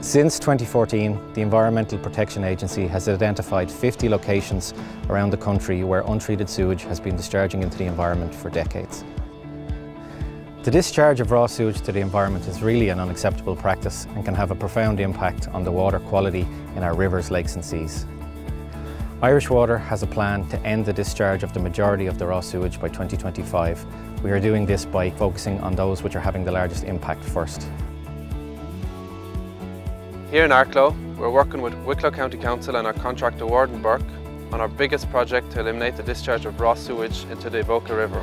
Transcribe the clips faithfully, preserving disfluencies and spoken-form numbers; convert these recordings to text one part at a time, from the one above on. Since twenty fourteen, the Environmental Protection Agency has identified fifty locations around the country where untreated sewage has been discharging into the environment for decades. The discharge of raw sewage to the environment is really an unacceptable practice and can have a profound impact on the water quality in our rivers, lakes and seas. Irish Water has a plan to end the discharge of the majority of the raw sewage by twenty twenty-five. We are doing this by focusing on those which are having the largest impact first. Here in Arklow, we're working with Wicklow County Council and our contractor Warden Burke on our biggest project to eliminate the discharge of raw sewage into the Avoca River.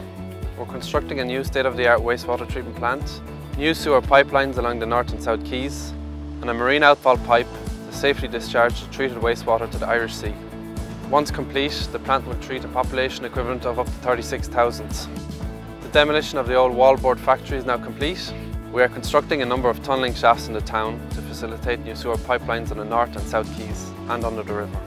We're constructing a new state-of-the-art wastewater treatment plant, new sewer pipelines along the North and South Keys, and a marine outfall pipe to safely discharge the treated wastewater to the Irish Sea. Once complete, the plant will treat a population equivalent of up to thirty-six thousand. The demolition of the old wallboard factory is now complete. We are constructing a number of tunnelling shafts in the town to facilitate new sewer pipelines on the North and South Keys and under the river.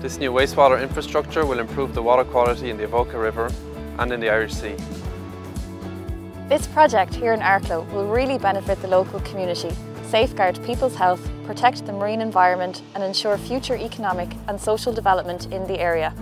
This new wastewater infrastructure will improve the water quality in the Avoca River and in the Irish Sea. This project here in Arklow will really benefit the local community, safeguard people's health, protect the marine environment and ensure future economic and social development in the area.